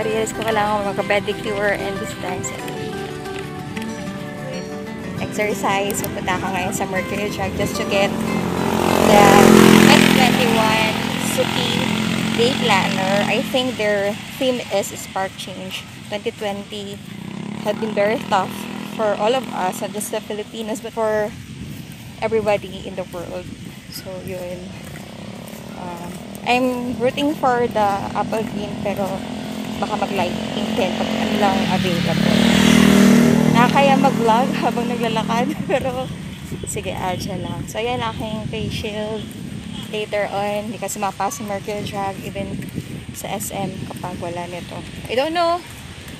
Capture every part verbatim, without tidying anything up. na-realize ko kailangan magka-pedicure, and this time sa exercise. Pupunta ako ngayon sa Mercury Drug just to get the twenty twenty-one Suki Day Planner. I think their theme is Spark Change. twenty twenty had been very tough for all of us, not just the Filipinos, but for everybody in the world. So, yun. Um, I'm rooting for the apple green, pero baka mag-light pink din pag ano lang available. Nakakaya mag-vlog habang naglalakad, pero sige, adya lang. So, yan aking face shield later on. Hindi kasi makapas sa Mercury Drug, even sa S M kapag wala nito. I don't know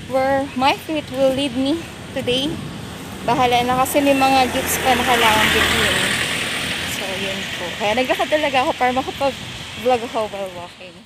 where my feet will lead me today. Bahala na kasi may mga gifts pa na kailangan bigyan. So, yun po. Kaya naglakad talaga ako para makapag-vlog ako while walking.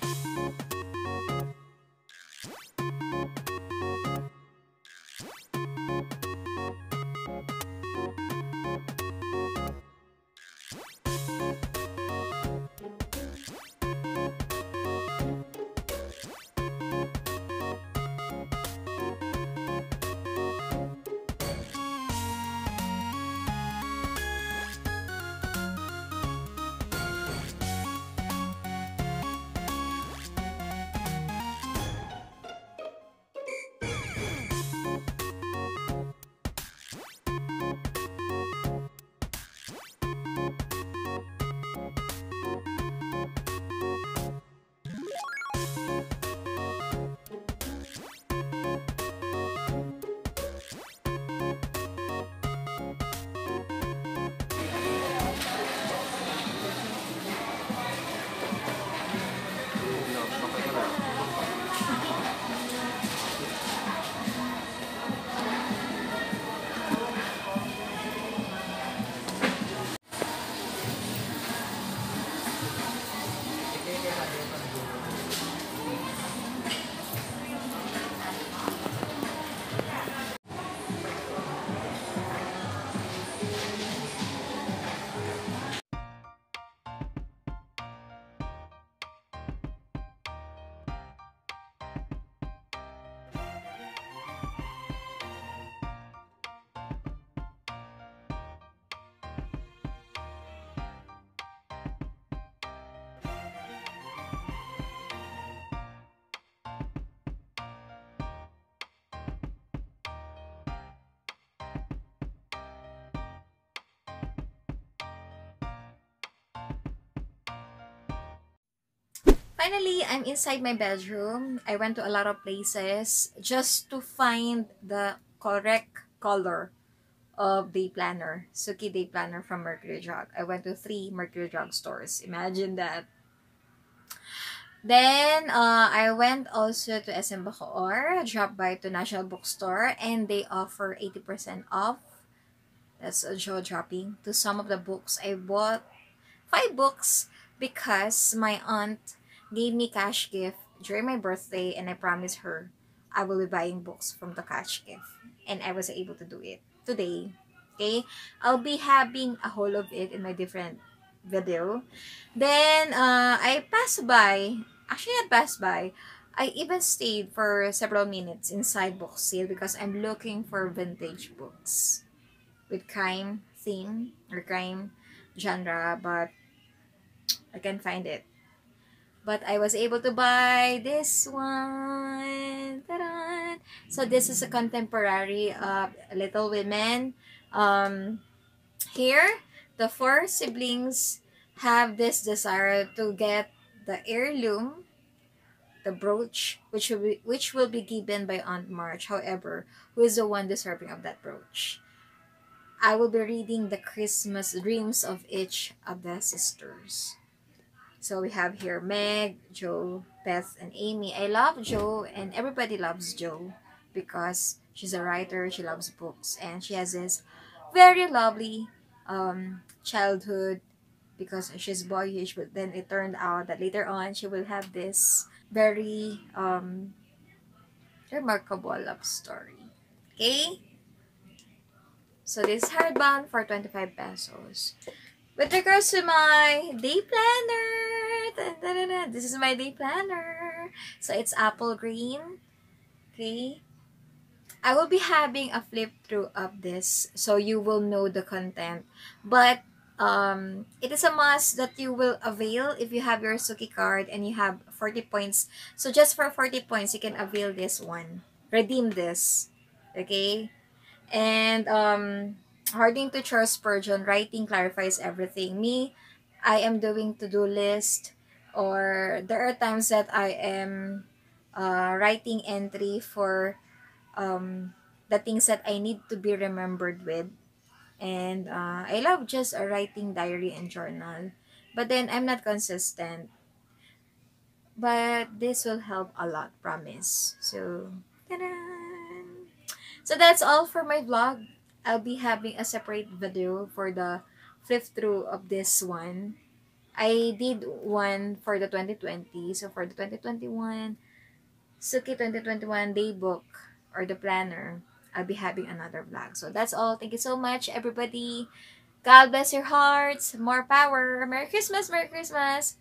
Finally, I'm inside my bedroom. I went to a lot of places just to find the correct color of Day Planner, Suki Day Planner from Mercury Drug. I went to three Mercury Drug stores. Imagine that. Then, uh, I went also to S M Bacoor, dropped by to National Bookstore, and they offer eighty percent off. That's a jaw-dropping to some of the books. I bought five books because my aunt gave me cash gift during my birthday, and I promised her I will be buying books from the cash gift, and I was able to do it today. Okay, I'll be having a haul of it in my different video. Then uh, I passed by, actually I passed by, I even stayed for several minutes inside BookSale because I'm looking for vintage books with crime theme or crime genre, but I can't find it. But I was able to buy this one. Ta-da! So this is a contemporary of uh, Little Women. Um, here, the four siblings have this desire to get the heirloom, the brooch, which will be, which will be given by Aunt March. However, who is the one deserving of that brooch? I will be reading the Christmas dreams of each of the sisters. So we have here Meg, Joe, Beth, and Amy. I love Joe, and everybody loves Joe because she's a writer, she loves books, and she has this very lovely um, childhood because she's boyish, but then it turned out that later on she will have this very um, remarkable love story. Okay? So this is hardbound for twenty-five pesos. With regards to my day planner, da, da, da, da. This is my day planner. So it's apple green Okay. I will be having a flip through of this so you will know the content. But um, it is a must that you will avail if you have your Suki card and you have forty points. So just for forty points, you can avail this one. Redeem this. Okay. And um, according to Charles Spurgeon, writing clarifies everything. Me, I am doing to-do list, or there are times that I am uh, writing entry for um, the things that I need to be remembered with. And uh, I love just a writing diary and journal. But then I'm not consistent. But this will help a lot, promise. So, ta-da! So that's all for my vlog. I'll be having a separate video for the flip through of this one. I did one for the twenty twenty. So for the twenty twenty-one, Suki twenty twenty-one Daybook or the planner, I'll be having another vlog. So that's all. Thank you so much, everybody. God bless your hearts. More power. Merry Christmas. Merry Christmas.